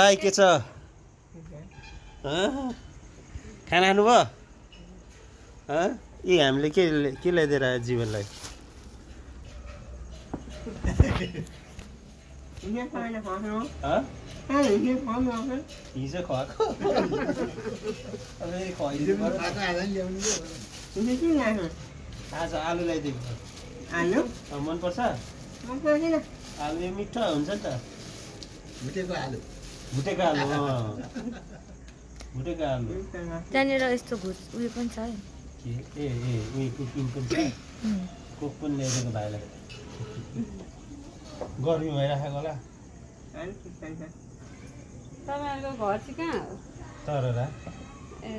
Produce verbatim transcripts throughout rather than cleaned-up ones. भाई के छ खाना खानु भयो ए हामीले के के ल्याइदिएर आयो जीवनलाई यो खाना खानु ह ए यो खानु हो हिजो खाएको अब यो खाइदिनु खाएको आधा ल्याउनु तिमी के ल्याएको आज आलु ल्याइदिनु आलु मन पर्छ मन पर्दैन आलु मिठो हुन्छ नि त मिठोको आलु भुटेका आलु भुटेका आलु त्यहाँनिर यस्तो घुस उयो पनि छ है के ए ए उयो कुकिङ पनि छ कुक पनि ल्याएको भाइलाई गर्मी भइराखेको होला अनि के छैन तपाईहरुको घर चाहिँ कहाँ हो तररा ए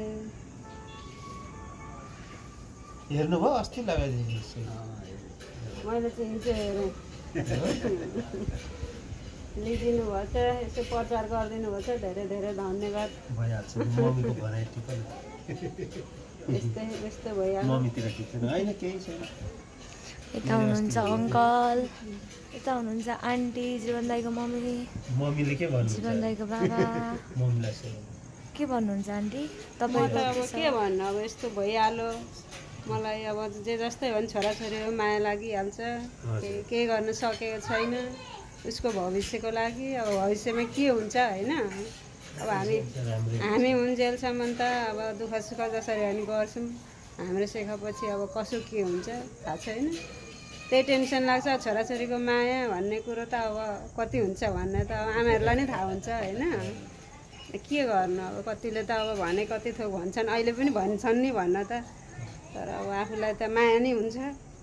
हेर्नु भयो अस्ति लगाइदिनु मैले चाहिँ हिजो हेरे लिदिनु भएछ यसो प्रचार गरिदिनु भएछ धेरै धेरै धन्यवाद भइहाल्छ मम्मीको भनाइ ठिक हो यस्तै यस्तो भइहाल्छ मम्मीतिर ठिक छैन हैन केही छैन यता हुनुहुन्छ अंकल यता हुनुहुन्छ आन्टी जीवन दाइको मम्मी मम्मीले के भन्नुहुन्छ जीवन दाइको बाबा मम्मीलाई के भन्नुहुन्छ आन्टी तपाईको के भन्नु अब यस्तो भइहाल्यो मलाई अब जे जस्तै भन् छोराछोरी हो माया लागिहाल्छ के गर्न सकेको छैन उसको भविष्यको लागि अब भविष्यमा के हुन्छ हैन अब हामी हामी उन्जेलसम्म त अब दुःख सुख जसरी हामी गर्छौं हाम्रो सेखापछि अब कसो के हुन्छ थाहा छैन त्यही टेन्सन लाग्छ छोराछोरीको माया भन्ने कुरो त अब कति हुन्छ भन्ने त अब आमाहरुलाई नै थाहा हुन्छ हैन के गर्नु अब कतिले त अब भने कति थोक भन्छन् अहिले पनि भन्छन् नि भन्न त तर अब आफुलाई त माया नै हुन्छ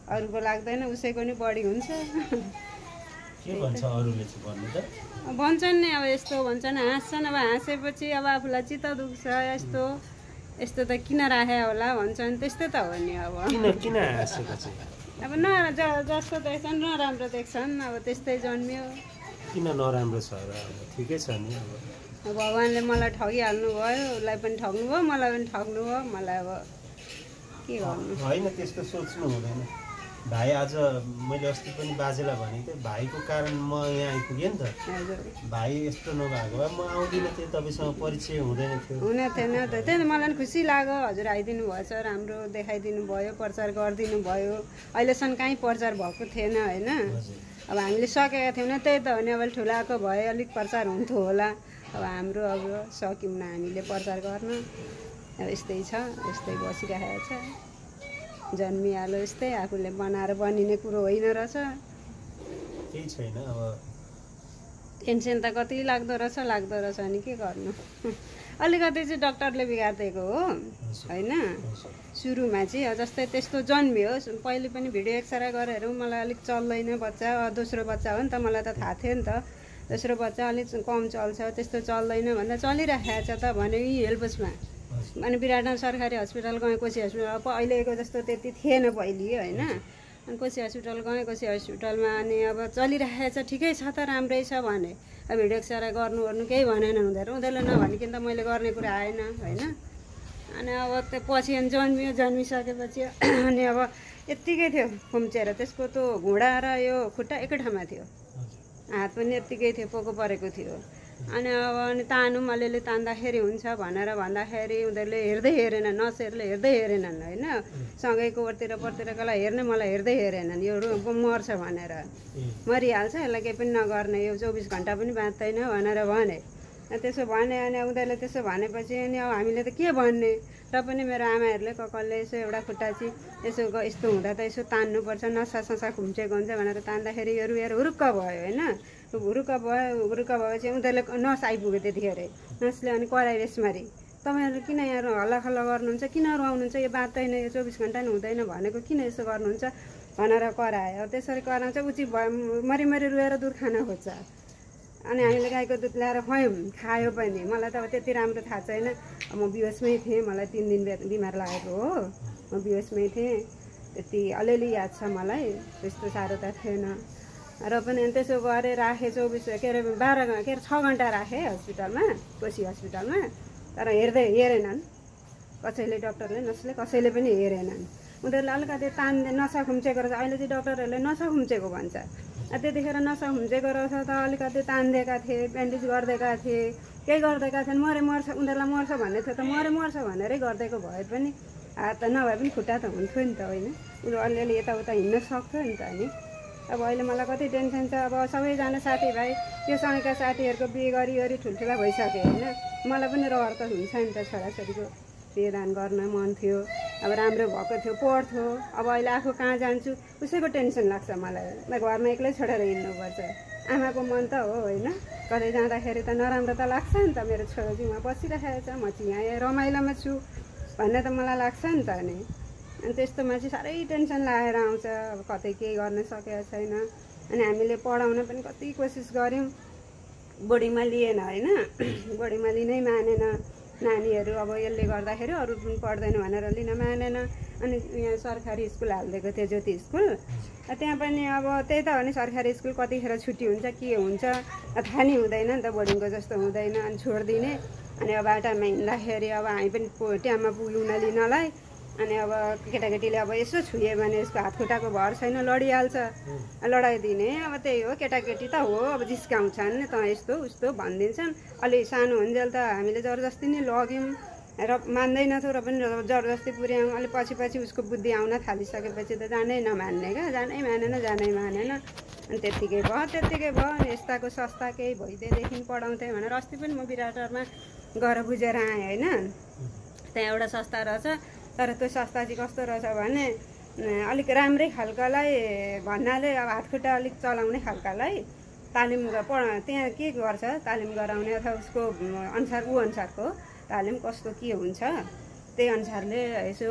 अरूको लाग्दैन उसैको नि बढी हुन्छ के भन्छ अरूले चाहिँ भन्नु त भन्छन् नि अब यस्तो भन्छन् हाँस्छन् अब हाँसेपछि अब आफुलाई चित्त दुख्छ यस्तो यस्तो त किन राखे होला भन्छन् त्यस्तै त हो नि अब किन किन हाँसेको चाहिँ अब न जस्तो देख्छन् नराम्रो देख्छन् अब त्यस्तै जन्मियो किन नराम्रो छ र अब ठिकै छ नि अब भगवानले मलाई ठगिहाल्नु भयो उसलाई पनि ठग्नु भयो मलाई पनि ठग्नु भयो मलाई अब के गर्नु हैन त्यस्तो सोच्नु हुँदैन भाइ आज मैले अस्ति पनि बाजेलाई भने थिएँ भाइको कारण म यहाँ आइपुगेँ नि त भाइ यस्तो नभएको भए म आउँदिनँ थिएँ तपाईसँग परिचय हुँदैन थियो हुन थिएन त त्यही त मलाई पनि खुसी लाग्यो हजुर आइदिनु भएछ राम्रो देखाइदिनु भयो प्रचार गरिदिनु भयो अहिलेसम्म कहीँ प्रचार भएको थिएन होइन अब हामीले सकेका थिएनौँ त्यही त हो नि अब ठुलाको भए अलिक प्रचार हुन्थ्यो होला अब हाम्रो अब सक्यौँ न हामीले प्रचार गर्न अब यस्तै छ यस्तै बसिरहेको छ जन्मिहाल्यो यस्तै आफूले बनाएर बनिने कुरो होइन रहेछ केही छैन अब टेन्सन त कति लाग्दो रहेछ लाग्दो रहेछ अनि के गर्नु अलिकति चाहिँ डाक्टरले बिगारिदिएको हो होइन सुरुमा चाहिँ जस्तै त्यस्तो जन्मियो पहिले पनि भिडियो एक्सरे गरेर मलाई अलिक चल्दैन बच्चा दोस्रो बच्चा हो नि त मलाई त थाहा थियो नि त दोस्रो बच्चा अलिक कम चल्छ त्यस्तो चल्दैन भनेर चलिराखेको छ त भने हेल्पसमा अनि विराटनगर सरकारी हस्पिटल गएँ कोशी हस्पिटल अब अहिलेको जस्तो त्यति थिएन पहिले होइन अनि कोशी हस्पिटल गएँ कोशी हस्पिटलमा अनि अब चलिरहेको छ ठिकै छ त राम्रै छ भने अब भिडियो एक्सरे गर्नु गर्नु केही भनेन हुँदैन उनीहरूले नभनिकन त मैले गर्ने कुरा आएन होइन अनि अब त्यो पछि अनि जन्मियो जन्मिसकेपछि अनि अब यत्तिकै थियो खुम्चेर त्यसको त घुँडा र यो खुट्टा एकै ठाउँमा थियो हात पनि यत्तिकै थियो पोको परेको थियो अनि अब अनि तानौँ अलिअलि तान्दाखेरि हुन्छ भनेर भन्दाखेरि उनीहरूले हेर्दै हेरेनन् नर्सहरूले हेर्दै हेरेनन् होइन सँगैको ओरतिर परतिरकोलाई हेर्ने मलाई हेर्दै हेरेनन् यो मर्छ भनेर मरिहाल्छ यसलाई केही पनि नगर्ने यो चौबिस घन्टा पनि बाँच्दैन भनेर भने त्यसो भने अनि उनीहरूले त्यसो भनेपछि अनि अब हामीले त के भन्ने र पनि मेरो आमाहरूले ककलले यसो एउटा खुट्टा चाहिँ यसो यस्तो हुँदा त यसो तान्नुपर्छ नसा ससा खुम्चेको हुन्छ भनेर तान्दाखेरि यो रुएर हुरुक्क भयो होइन हुरुक्क भयो हुरुक्क भएपछि उनीहरूले नस आइपुग्यो त्यतिखेर नसले अनि कराइ रेसमारी तपाईँहरू किन यहाँ हल्लाखल्ला गर्नुहुन्छ किन रुवाउनुहुन्छ यो बाँच्दैन यो चौबिस घन्टा नि हुँदैन भनेको किन यसो गर्नुहुन्छ भनेर करायो त्यसरी कराउँछ उचित भयो मरिमरि रुएर दुध खान खोज्छ अनि हामीले गाईको दुध ल्याएर खुवायौँ खायो पनि मलाई त अब त्यति राम्रो थाहा छैन म बिहोसमै थिएँ मलाई तिन दिन बिमार लागेको हो म बिहोसमै थिएँ त्यति अलिअलि याद छ मलाई त्यस्तो साह्रो त थिएन र पनि अनि त्यसो गरेँ राखेँ चौबिस के अरे बाह्र घन्टा के अरे छ घन्टा राखेँ हस्पिटलमा कोशी हस्पिटलमा तर हेर्दै हेरेनन् कसैले डक्टरले नसले कसैले पनि हेरेनन् उनीहरूले अलिकति तान्दै नसा खुम्चेको रहेछ अहिले चाहिँ डक्टरहरूले नसा खुम्चेको भन्छ अति देखेर नसा हुम्जे गराउँछ त अलिकति तान्देका थिए, ब्यान्डेज गरिदिएका थिए, केही गरिदिएका थिएन। मरे मर्छ उनीहरूलाई मर्छ भन्ने थियो त मरे मर्छ भनेरै गरिदिएको भए पनि हात नभए पनि खुट्टा त हुन्थ्यो नि त होइन। उनीहरू अलिअलि यताउता हिँड्न सक्थ्यो नि त नि। अब अहिले मलाई कति टेन्सन छ। अब सबैजना साथीभाइ त्यो सँगैका साथीहरूको बिहे गरी गरी ठुल्ठुला भइसक्यो होइन। मलाई पनि रहर त हुन्छ नि त, छोराछोरीको बिहेदान गर्न मन थियो, अब राम्रो भएको थियो, पढ्थ्यो। अब अहिले आफू कहाँ जान्छु उसैको टेन्सन लाग्छ मलाई। म घरमा एक्लै छोडेर हिँड्नुपर्छ, आमाको मन त हो होइन। कतै जाँदाखेरि त नराम्रो त लाग्छ नि त, मेरो छोराछोरीमा बसिराखेको छ, म चाहिँ यहाँ रमाइलोमा छु भन्ने त मलाई लाग्छ नि त अनि। अनि त्यस्तोमा चाहिँ साह्रै टेन्सन लागेर आउँछ। अब कतै केही गर्न सकेको छैन। अनि हामीले पढाउन पनि कति कोसिस गऱ्यौँ, बोर्डिङमा लिएन होइन, बोर्डिङमा लिनै मानेन नानीहरू। अब यसले गर्दाखेरि अरू पनि पढ्दैन भनेर लिन मानेन। अनि यहाँ सरकारी स्कुल हालिदिएको थियो, ज्योति स्कुल। त्यहाँ पनि अब त्यही त हो नि, सरकारी स्कुल कतिखेर छुट्टी हुन्छ के हुन्छ थाहा नै हुँदैन नि त, बोर्डिङको जस्तो हुँदैन। अनि छोडिदिने। अनि अब बाटामा हिँड्दाखेरि अब हामी पनि टाइममा पुग्न लिनलाई। अनि अब केटाकेटीले अब यसो छुयो भने यसको हातखुट्टाको भर छैन, लडिहाल्छ, लडाइदिने। अब त्यही हो, केटाकेटी त हो, अब जिस्काउँछन् नि त, यस्तो उस्तो भनिदिन्छन्। अलि सानो हुन्जेल त हामीले जबरजस्ती नै लग्यौँ र मान्दैनथ्यौँ, र पनि जबरजस्ती पुर्यायौँ। अलि पछि पछि उसको बुद्धि आउन थालिसकेपछि त जानै नमान्ने क्या, जानै मानेन जानै मानेन। अनि त्यत्तिकै भयो त्यत्तिकै भयो। अनि यस्ताको सस्ता केही भइदिएदेखि पढाउँथेँ भनेर अस्ति पनि म विराटरमा गएर बुझेर आएँ होइन। त्यहाँ एउटा सस्ता रहेछ, तर त्यो संस्था चाहिँ कस्तो रहेछ भने अलिक राम्रै खालकालाई भन्नाले अब हातखुट्टा अलिक चलाउने खालकालाई तालिम पढ त्यहाँ के गर्छ, तालिम गराउने अथवा उसको अनुसार ऊ अनुसारको तालिम कस्तो के हुन्छ त्यही अनुसारले यसो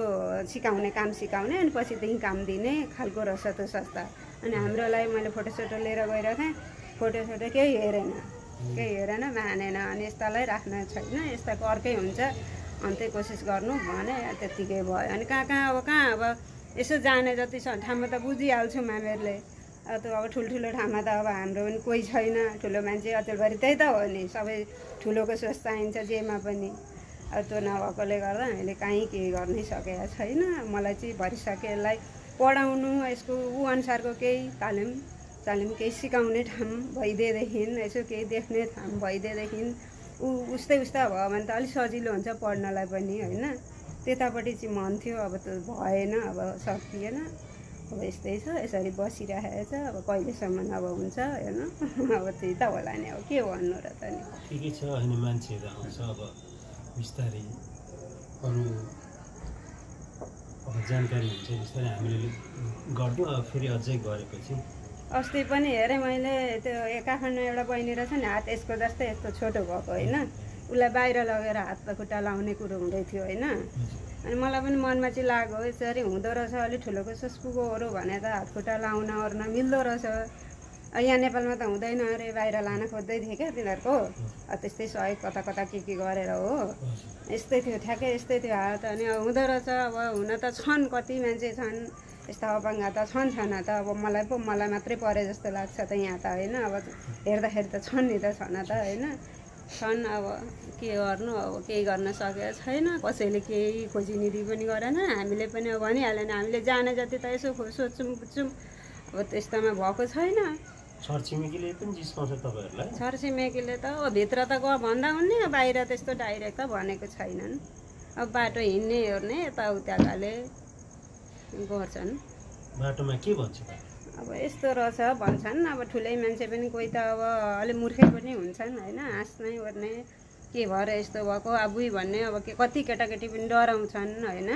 सिकाउने काम सिकाउने अनि पछिदेखि काम दिने खालको रहेछ त्यो संस्था। अनि हाम्रोलाई मैले फोटोसोटो लिएर गएर थिएँ, फोटोसोटो केही हेरेन केही हेरेन मानेन। अनि यस्तालाई राख्न छैन, यस्ताको अर्कै हुन्छ, अन्त कोसिस गर्नु भने त्यत्तिकै भयो। अनि कहाँ कहाँ अब कहाँ अब यसो जाने जति ठाउँमा त बुझिहाल्छु हामीहरूले। त्यो अब ठुल्ठुलो ठाउँमा त अब हाम्रो पनि कोही छैन ठुलो मान्छे, अचेलभरि त्यही त हो नि, सबै ठुलोको सोच चाहिन्छ जेमा पनि। अब त्यो नभएकोले गर्दा हामीले काहीँ केही गर्नै सकेका छैन। मलाई चाहिँ भरिसके यसलाई पढाउनु, यसको ऊ अनुसारको केही तालिम तालिम केही सिकाउने ठाउँ भइदिएदेखि, यसो केही देख्ने ठाउँ भइदिएदेखि ऊ उस्तै उस्ता भयो भने त अलिक सजिलो हुन्छ पढ्नलाई पनि होइन। त्यतापट्टि चाहिँ मन थियो, अब त्यो भएन, अब सकिएन। अब यस्तै छ, यसरी बसिरहेको छ। अब कहिलेसम्म अब हुन्छ होइन। अब त्यही त होला नि, अब के भन्नु र त नि। ठिकै छ, अनि मान्छेहरू आउँछ, अब बिस्तारै अरू अब जानकारी हुन्छ, बिस्तारै हामीले गर्नु। अब फेरि अझै गरेपछि अस्ति पनि हेरेँ मैले, त्यो काठमाडौँ एउटा बहिनी रहेछ नि, हात यसको जस्तै यस्तो छोटो भएको होइन, उसलाई बाहिर लगेर हात खुट्टा लाउने कुरो हुँदै थियो होइन। अनि मलाई पनि मनमा चाहिँ लाग्यो यसरी हुँदो रहेछ, अलिक ठुलोको सोचपुगोहरू भने त हात खुट्टा लाउन ओर्न मिल्दो रहेछ। यहाँ नेपालमा त हुँदैन अरे, बाहिर लान खोज्दै थिएँ क्या तिनीहरूको। त्यस्तै सहयोग कता कता के के गरेर हो, यस्तै थियो ठ्याक्कै यस्तै थियो हात। अनि हुँदो रहेछ। अब हुन त छन्, कति मान्छे छन् यस्ता अपाङ्गता त छन् छन त। अब मलाई पो मलाई मात्रै परे जस्तो लाग्छ त यहाँ त होइन। अब हेर्दाखेरि त छन् नि त छन त होइन, छन्। अब के गर्नु, अब केही गर्न सकेको छैन, कसैले केही खोजिनिधि पनि गरेन। हामीले पनि अब भनिहालेन, हामीले जाने जति त यसो सोध्छौँ बुझ्छौँ। अब त्यस्तामा भएको छैन। छरछिमेकीले पनि जिस्काउँछ तपाईँहरूलाई? छरछिमेकीले त अब भित्र त ग भन्दा हुने, बाहिर त्यस्तो डाइरेक्ट त भनेको छैनन्। अब बाटो हिँड्ने हेर्ने यताउताकाले गर्छन्। बाटोमा के भन्छ? अब यस्तो रहेछ भन्छन्। अब ठुलै मान्छे पनि कोही त अब अलिक मूर्खे पनि हुन्छन् होइन, हाँस्ने ओर्ने के भएर यस्तो भएको आबुई भन्ने। अब के कति केटाकेटी पनि डराउँछन् होइन।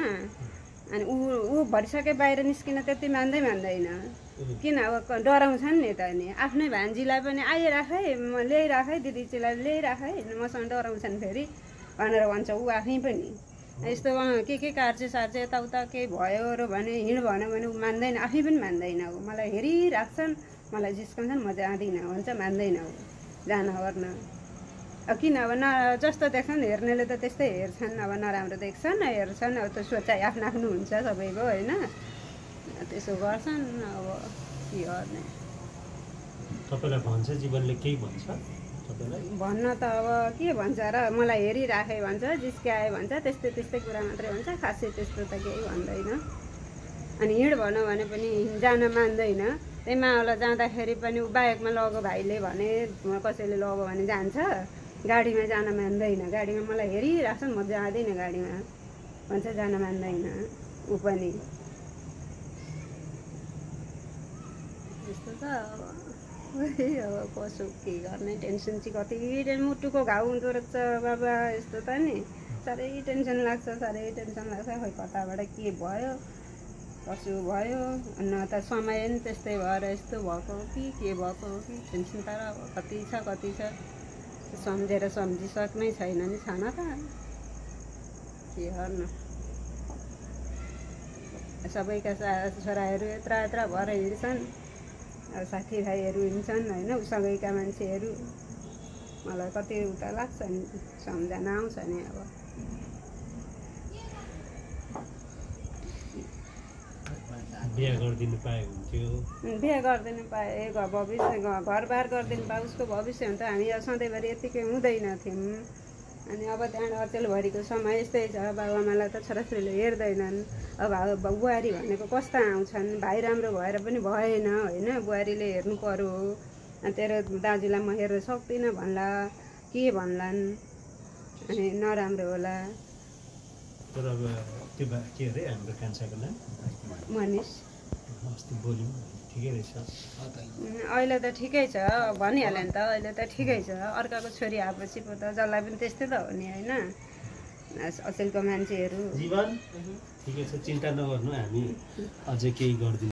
अनि ऊ ऊ भरिसके बाहिर निस्किन त्यति मान्दै मान्दैन, किन अब डराउँछन् नि त अनि। आफ्नै भान्जीलाई पनि आइराख है, म ल्याइराख है, दिदीजीलाई ल्याइराख है, मसँग डराउँछन् फेरि भनेर भन्छ ऊ आफै पनि। यस्तो के के कार्जे सार्जे यताउता केही भयो र भने हिँड भन्यो भने ऊ मान्दैन, आफै पनि मान्दैन। ऊ मलाई हेरिराख्छन्, मलाई जिस्काउँछन्, म जाँदिनँ भन्छ, मान्दैन ऊ जान गर्न। अब किन अब न जस्तो देख्छन् हेर्नेले त त्यस्तै हेर्छन्, अब नराम्रो देख्छन् हेर्छन्। अब त्यो सोचाइ आफ्नो आफ्नो हुन्छ सबैको होइन, त्यसो गर्छन्। अब के गर्ने? तपाईँलाई भन्छ जीवनले, केही भन्छ भन्न त अब के भन्छ र, मलाई हेरिराखे भन्छ, जिस्क्याए भन्छ, त्यस्तै त्यस्तै कुरा मात्रै भन्छ। खासै त्यस्तो त केही भन्दैन। अनि हिँड भन भने पनि जान मान्दैन। त्यही मावला जाँदाखेरि पनि बाइकमा लग्यो भाइले भने कसैले लग्यो भने जान्छ, गाडीमा जान मान्दैन। गाडीमा मलाई हेरिराख्छ, म जाँदैन गाडीमा भन्छ, जान मान्दैन ऊ पनि। यस्तो त अब कसो के गर्ने, टेन्सन चाहिँ कति मुटुको घाउ हुँदो रहेछ बाबा। यस्तो त नि साह्रै टेन्सन लाग्छ, साह्रै टेन्सन लाग्छ। खै कताबाट के भयो कसो भयो, न त समय नि त्यस्तै भएर यस्तो भएको कि के भएको कि टेन्सन त अब कति छ कति छ, सम्झेर सम्झिसक्नै छैन नि छाना त के गर्नु। सबैका छोराहरू यत्रा यत्रा भएर हिँड्छन्, अब साथीभाइहरू हिँड्छन् होइन उसैका मान्छेहरू। मलाई कति उता लाग्छ नि, सम्झना आउँछ नि। अब बिहे गरिदिनु पाए हुन्थ्यो, बिहे गरिदिनु पाए भविष्य घरबार गरिदिनु पाए उसको भविष्य हुन्थ्यो। हामी सधैँभरि यतिकै हुँदैन थियौँ। अनि अब त्यहाँबाट अचेलभरिको समय यस्तै छ, बाबुआमालाई त छोराछोरीले हेर्दैनन्। अब बुहारी भनेको कस्ता आउँछन्, भाइ राम्रो भएर पनि भएन होइन, बुहारीले हेर्नु पर्यो। अनि तेरो दाजुलाई म हेर्न सक्दिनँ भन्ला के भन्लान्, अनि नराम्रो होला। तर अब त्यो के अरे हाम्रो कान्छाको नाम मनिष, अहिले त ठिकै छ भनिहाल्यो नि त, अहिले त ठिकै छ। अर्काको छोरी आएपछि पो त जसलाई पनि त्यस्तै त हो नि होइन, अचेलको मान्छेहरू। जीवन ठिकै छ, चिन्ता नगर्नु, हामी अझै केही गर्दिनौँ।